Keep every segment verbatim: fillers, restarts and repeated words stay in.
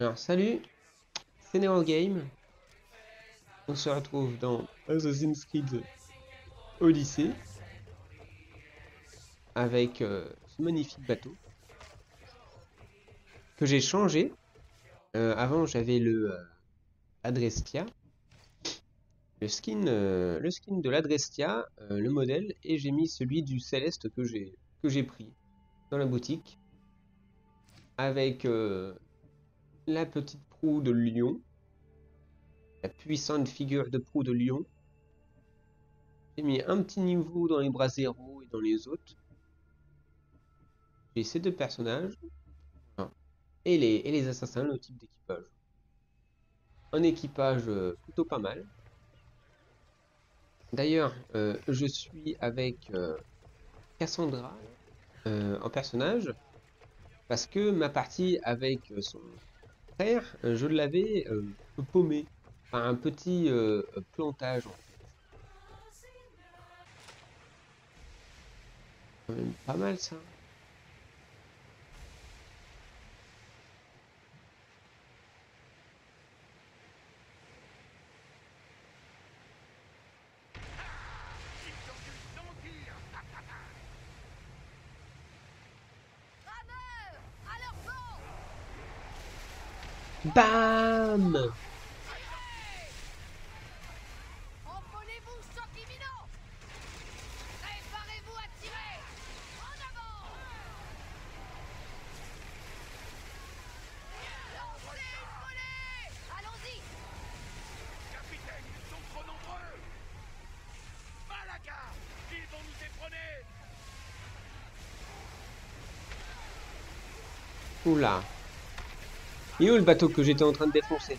Alors salut, c'est Nero Game. On se retrouve dans Assassin's Creed Odyssey avec euh, ce magnifique bateau que j'ai changé. Euh, avant j'avais le euh, Adrestia, le skin, euh, le skin de l'Adrestia, euh, le modèle, et j'ai mis celui du Céleste que j'ai que j'ai pris dans la boutique avec euh, la petite proue de lion, la puissante figure de proue de lion. J'ai mis un petit niveau dans les bras zéro et dans les autres. J'ai ces deux personnages et les, et les assassins, le type d'équipage. Un équipage plutôt pas mal. D'ailleurs, euh, je suis avec euh, Kassandra euh, en personnage parce que ma partie avec son frère, je l'avais euh, paumé par un petit euh, plantage. En fait. Même pas mal ça. Bam! Envolez-vous, choc imminent! Préparez-vous à tirer! En avant! Lancez une volée! Allons-y! Capitaine, ils sont trop nombreux! Pas la garde! Ils vont nous déprôner! Oula! Il est où le bateau que j'étais en train de défoncer?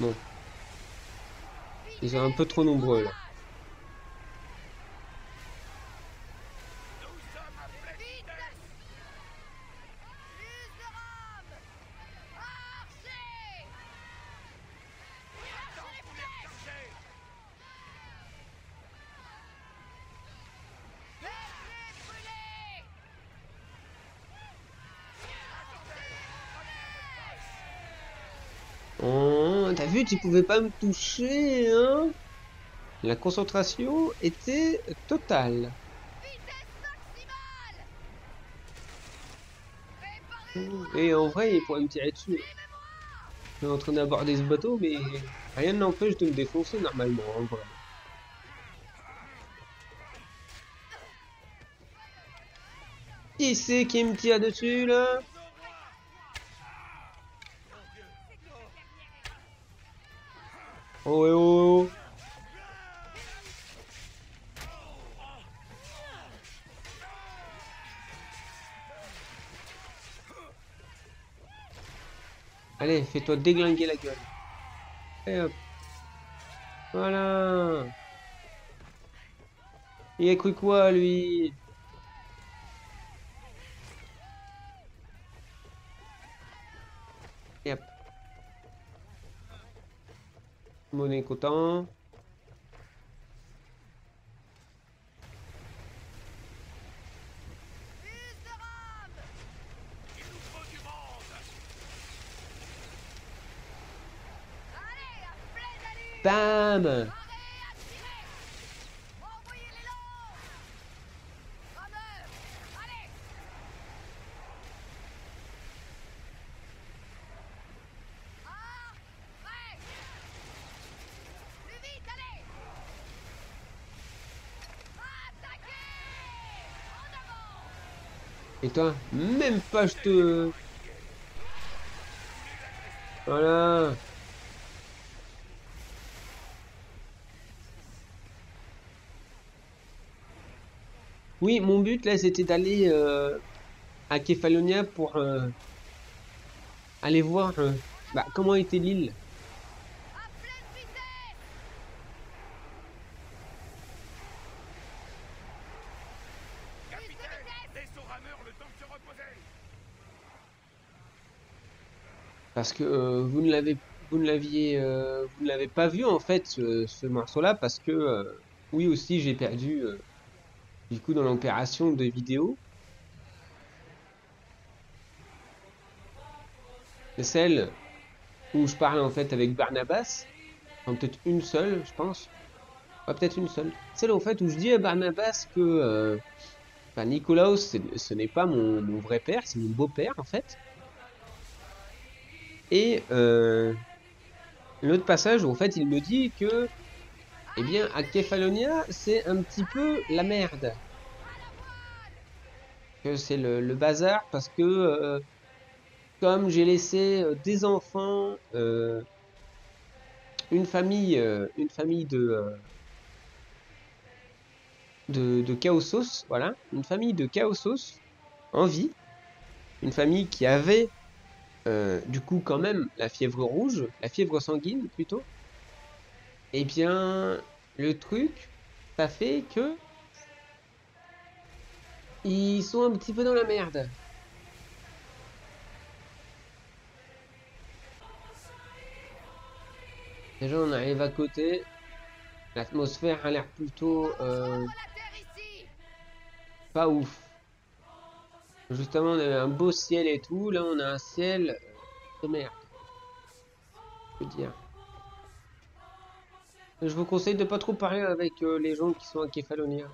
Bon. Ils sont un peu trop nombreux là. T'as vu, tu pouvais pas me toucher, hein? La concentration était totale. Et en vrai, il pourrait me tirer dessus. Je suis en train d'aborder ce bateau, mais rien ne l'empêche de me défoncer normalement, en vrai. Qui c'est qui me tire dessus, là? Oh, oh, oh. Allez, fais-toi déglinguer la gueule. Et hop. Voilà. Il a cru quoi, lui? Et hop. Monnaie content. Bam! Et toi, même pas je te... Voilà. Oui, mon but là, c'était d'aller euh, à Képhalonia pour, euh, aller voir euh, bah, comment était l'île. Parce que euh, vous ne l'avez vous ne l'aviez euh, vous ne l'avez pas vu en fait ce, ce morceau là, parce que euh, oui aussi j'ai perdu euh, du coup dans l'opération de vidéo. C'est celle où je parle en fait avec Barnabas, enfin, peut-être une seule je pense, ouais, peut-être une seule, celle en fait où je dis à Barnabas que euh, ben, Nicolaos ce n'est pas mon, mon vrai père, c'est mon beau-père en fait. Et euh, l'autre passage où en fait il me dit que eh bien à Képhalonia c'est un petit peu la merde, que c'est le, le bazar parce que euh, comme j'ai laissé euh, des enfants, euh, une famille euh, une famille de, euh, de de Kaossos, voilà, une famille de Kaossos en vie, une famille qui avait Euh, du coup quand même la fièvre rouge, la fièvre sanguine plutôt, et eh bien le truc ça fait que ils sont un petit peu dans la merde. Déjà on arrive à côté, l'atmosphère a l'air plutôt euh, pas ouf. Justement, on avait un beau ciel et tout. Là, on a un ciel de merde. Je veux dire. Je vous conseille de pas trop parler avec euh, les gens qui sont à Képhalonia.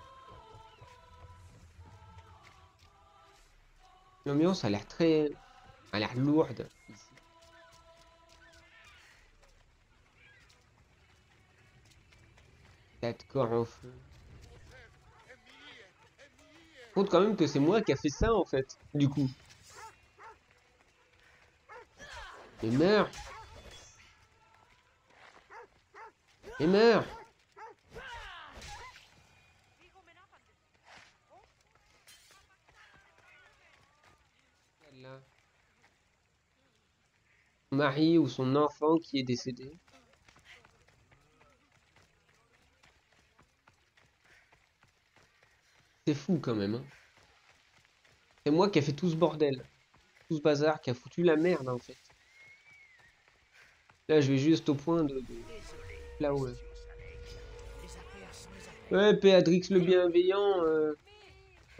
L'ambiance a l'air très, a l'air lourde ici. Quatre corps en feu. Compte quand même que c'est moi qui a fait ça en fait, du coup. Et meurs. Et meurs. Son mari ou son enfant qui est décédé. C'est fou quand même. Hein. C'est moi qui a fait tout ce bordel, tout ce bazar, qui a foutu la merde en fait. Là, je vais juste au point de, de... là-haut. Là. Ouais, Péadrix le bienveillant, euh...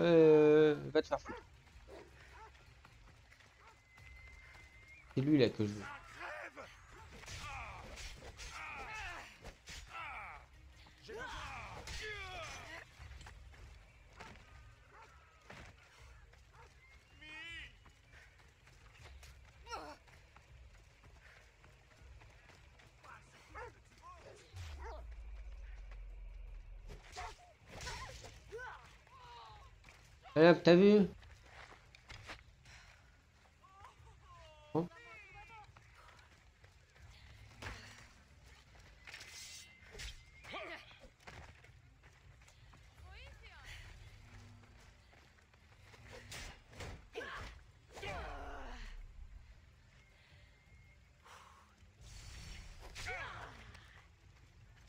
Euh... va te faire foutre. C'est lui là que je veux. Hop, t'as vu? Bon.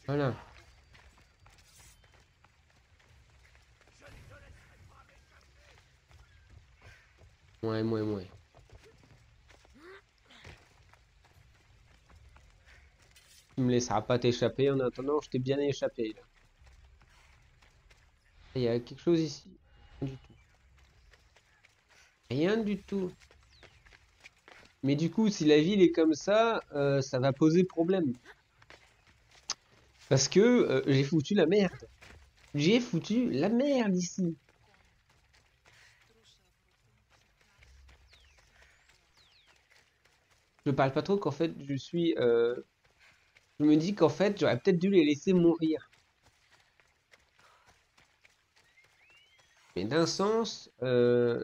Voilà. Ouais, ouais, ouais. Tu me laisseras pas t'échapper. En attendant, je t'ai bien échappé. Là. Il y a quelque chose ici. Rien du tout. Rien du tout. Mais du coup, si la ville est comme ça, euh, ça va poser problème. Parce que euh, j'ai foutu la merde. J'ai foutu la merde ici. Je parle pas trop qu'en fait je suis... Euh... Je me dis qu'en fait j'aurais peut-être dû les laisser mourir. Mais d'un sens... Euh...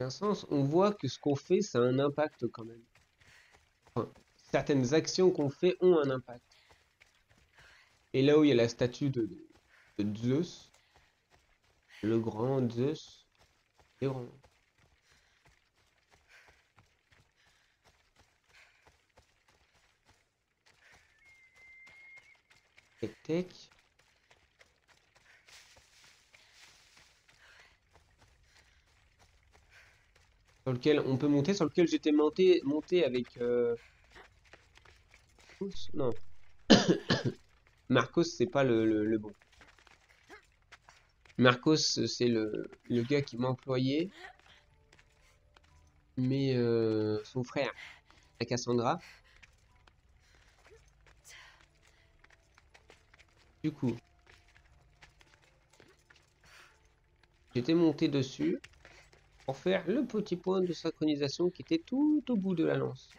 D'un sens on voit que ce qu'on fait ça a un impact quand même. Enfin, certaines actions qu'on fait ont un impact. Et là où il y a la statue de, de Zeus, le grand Zeus, c'est grand. Tac. Sur lequel on peut monter, sur lequel j'étais monté, monté avec... Euh... Non. Marcos, c'est pas le, le, le bon. Marcos, c'est le, le gars qui m'a employé. Mais euh, son frère, la Kassandra. Du coup, j'étais monté dessus pour faire le petit point de synchronisation qui était tout au bout de la lance.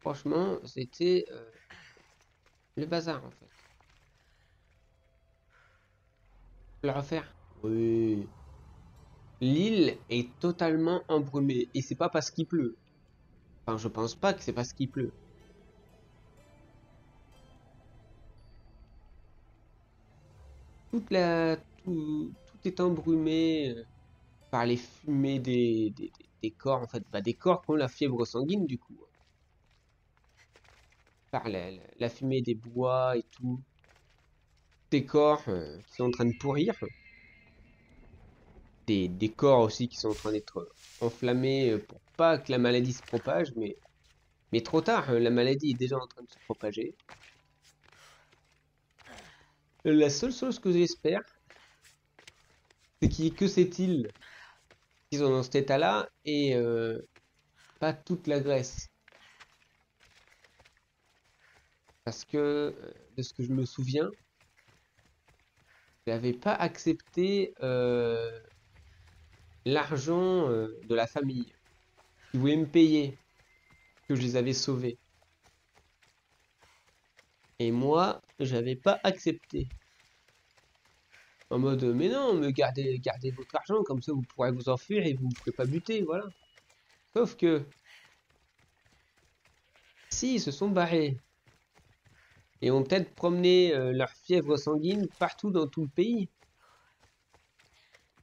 Franchement, c'était euh, le bazar en fait. Le refaire. Oui. L'île est totalement embrumée et c'est pas parce qu'il pleut. Enfin, je pense pas que c'est parce qu'il pleut. Toute la, tout, tout est embrumé par les fumées des, des, des corps en fait, bah, des corps qui ont la fièvre sanguine du coup. Par la, la, la fumée des bois et tout. Des corps euh, qui sont en train de pourrir. Des, des corps aussi qui sont en train d'être enflammés pour pas que la maladie se propage, mais, mais trop tard, la maladie est déjà en train de se propager. La seule chose que j'espère, c'est qu'il n'y ait que cette île qui sont dans cet état-là et euh, pas toute la Grèce. Parce que, de ce que je me souviens, je n'avais pas accepté euh, l'argent euh, de la famille. Ils voulaient me payer, que je les avais sauvés. Et moi, j'avais pas accepté. En mode, mais non, mais gardez, gardez votre argent, comme ça vous pourrez vous enfuir et vous ne pourrez pas buter, voilà. Sauf que... Si, ils se sont barrés. Et ont peut-être promené euh, leur fièvre sanguine partout dans tout le pays.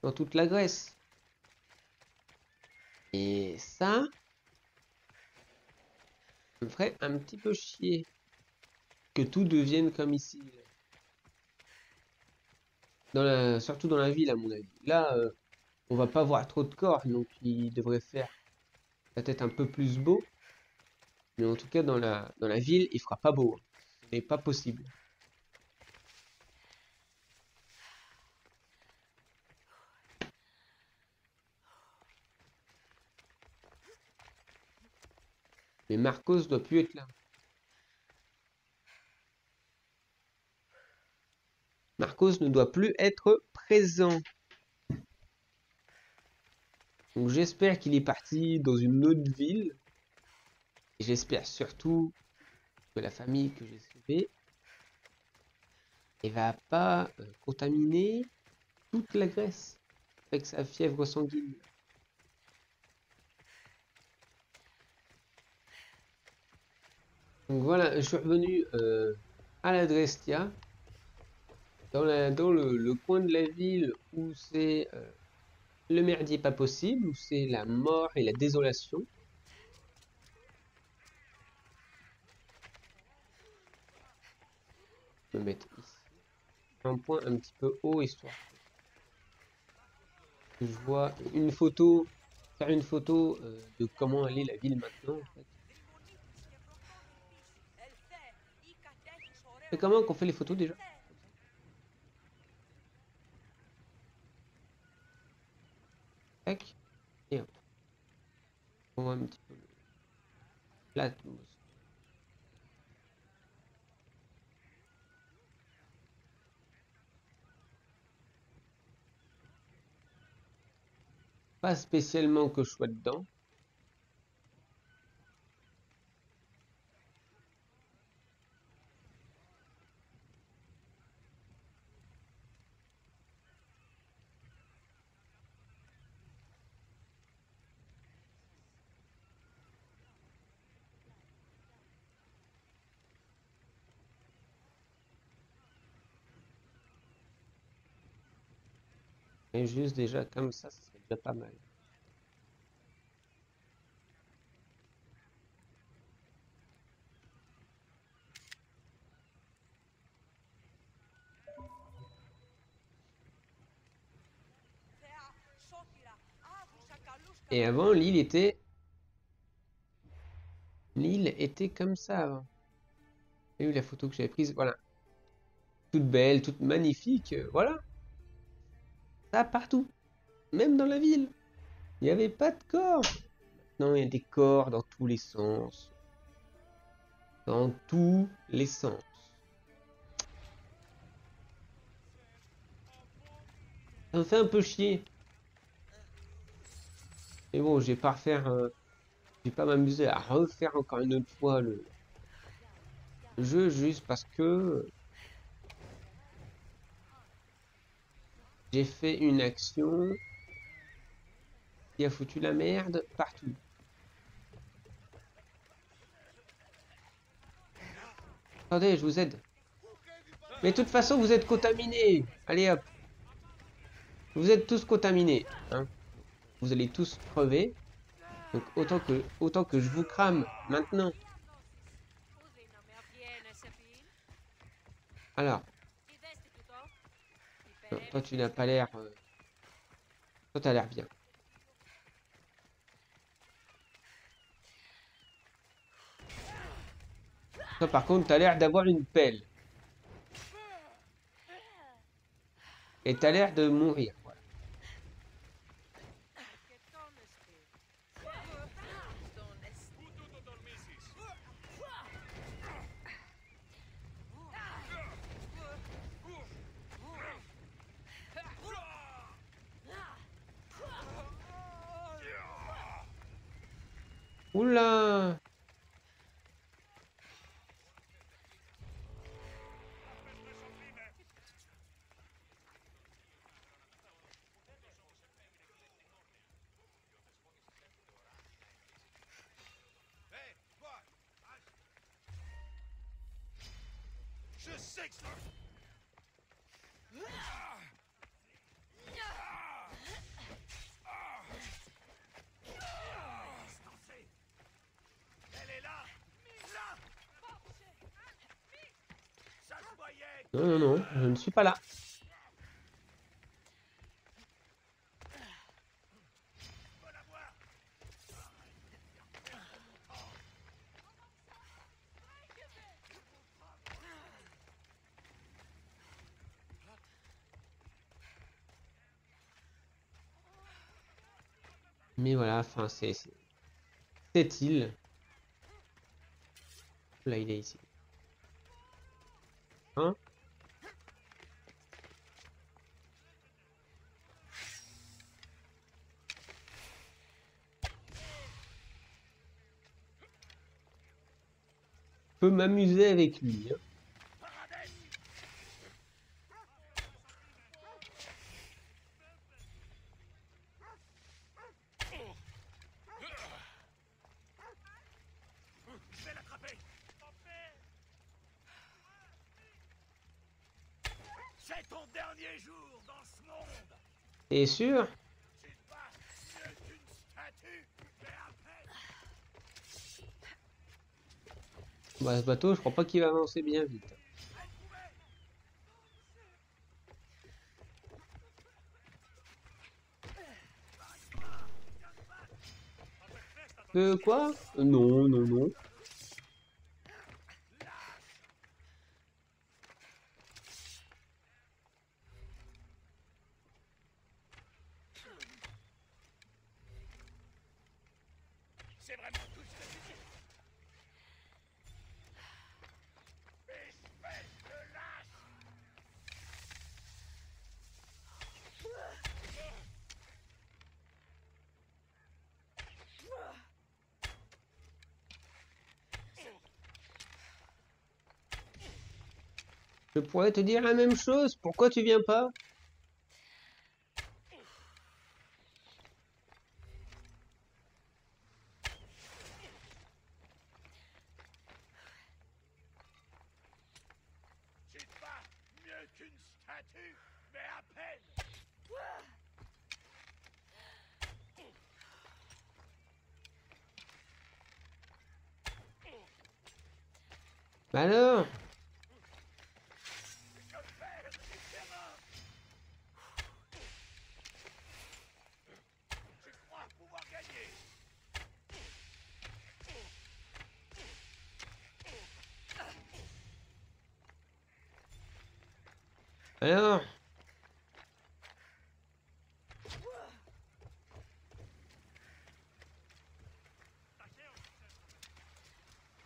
Dans toute la Grèce. Et ça... me ferait un petit peu chier. Que tout devienne comme ici. Dans la, surtout dans la ville à mon avis. Là, euh, on va pas voir trop de corps. Donc il devrait faire peut-être un peu plus beau. Mais en tout cas dans la, dans la ville, il fera pas beau. N'est pas possible. Mais Marcos doit plus être là. Marcos ne doit plus être présent. Donc j'espère qu'il est parti dans une autre ville. Et j'espère surtout... que la famille que j'ai sauvée et va pas euh, contaminer toute la Grèce avec sa fièvre sanguine. Donc voilà, je suis revenu euh, à l'Adrestia, dans, la, dans le, le coin de la ville où c'est euh, le merdier pas possible, où c'est la mort et la désolation. Me mettre ici un point un petit peu haut histoire je vois une photo, faire une photo euh, de comment elle est la ville maintenant en fait. Et comment qu'on fait les photos déjà? Tac. Et hop. On voit un petit peu l'atmos. Pas spécialement que je sois dedans. Et juste déjà comme ça, ça serait déjà pas mal. Et avant, l'île était... L'île était comme ça avant. J'ai eu la photo que j'avais prise, voilà. Toute belle, toute magnifique, voilà. Ça partout. Même dans la ville. Il n'y avait pas de corps. Maintenant, il y a des corps dans tous les sens. Dans tous les sens. Ça me fait un peu chier. Mais bon, je vais pas refaire... Euh, je vais pas m'amuser à refaire encore une autre fois le... le jeu juste parce que... J'ai fait une action qui a foutu la merde partout. Attendez, je vous aide. Mais de toute façon, vous êtes contaminés. Allez hop. Vous êtes tous contaminés. Hein. Vous allez tous crever. Donc autant que, autant que je vous crame maintenant. Alors. Non, toi tu n'as pas l'air... Euh... Toi t'as l'air bien. Toi par contre t'as l'air d'avoir une pelle. Et t'as l'air de mourir. Voilà. Oula! Non, non, non, je ne suis pas là. Mais voilà, enfin, c'est... Cette île. Là, il est ici. Hein? Je peux m'amuser avec lui. Hein. C'est ton dernier jour dans ce monde. T'es sûr? Bah, ce bateau, je crois pas qu'il va avancer bien vite. De quoi? Non, non, non. Je pourrais te dire la même chose, pourquoi tu viens pas? C'est pas mieux qu'une statue, mais à peine. Bah alors? Rien.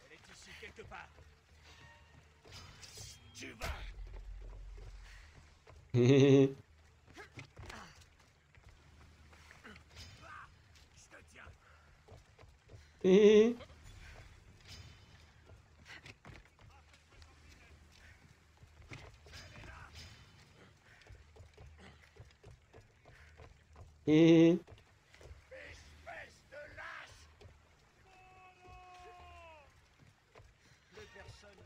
Elle est ici quelque part. Tu vas. Je te tiens. Et... espèce de lâche. Plus personne. Elle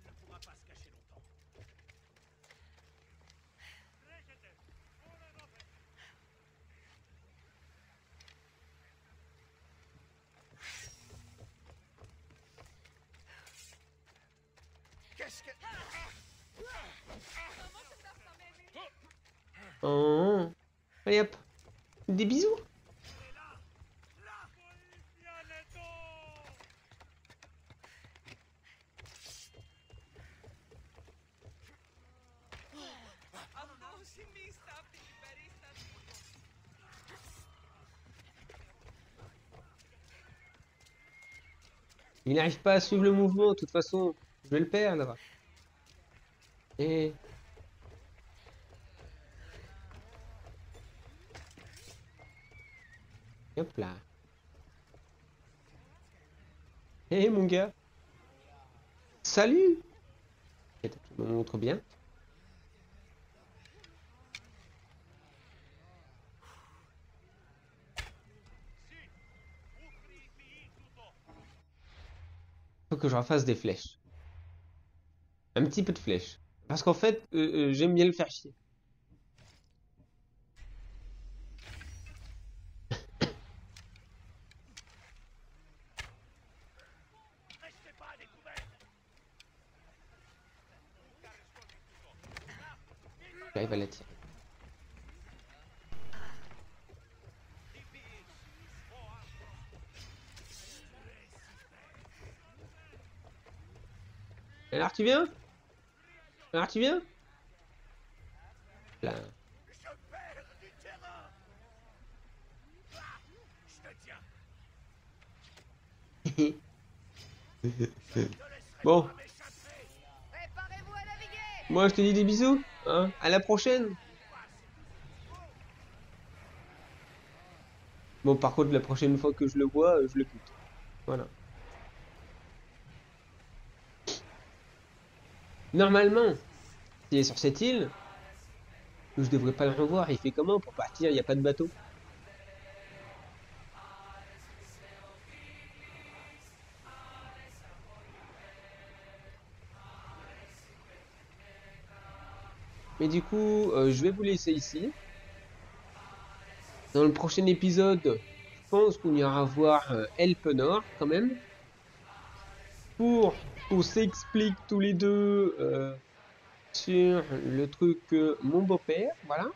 ne pourra pas se cacher longtemps. Oh. Allez hop, des bisous. Il n'arrive pas à suivre le mouvement, de toute façon, je vais le perdre. Et... hop là. Hé hey, mon gars. Salut. Je me montre bien. Faut que je refasse des flèches. Un petit peu de flèches. Parce qu'en fait, euh, euh, j'aime bien le faire chier. J'arrive à la tirer. Alors tu viens? Alors tu viens? Là. Je perds du terrain. Je te tiens. Je te bon. Préparez-vous à naviguer. Moi je te dis des bisous. Hein, à la prochaine. Bon par contre la prochaine fois que je le vois, je l'écoute. Voilà. Normalement, s'il est sur cette île, je devrais pas le revoir. Il fait comment pour partir? Il n'y a pas de bateau. Mais du coup, euh, je vais vous laisser ici. Dans le prochain épisode, je pense qu'on ira voir euh, Elpénor quand même. Pour... on s'explique tous les deux euh, sur le truc euh, mon beau-père, voilà.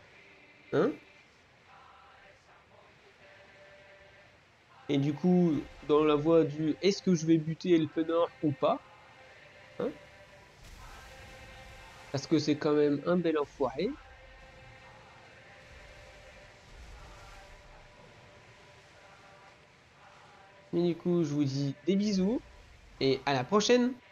Hein? Et du coup, dans la voie du est-ce que je vais buter Elpénor ou pas? Hein? Parce que c'est quand même un bel enfoiré. Et du coup, je vous dis des bisous et à la prochaine.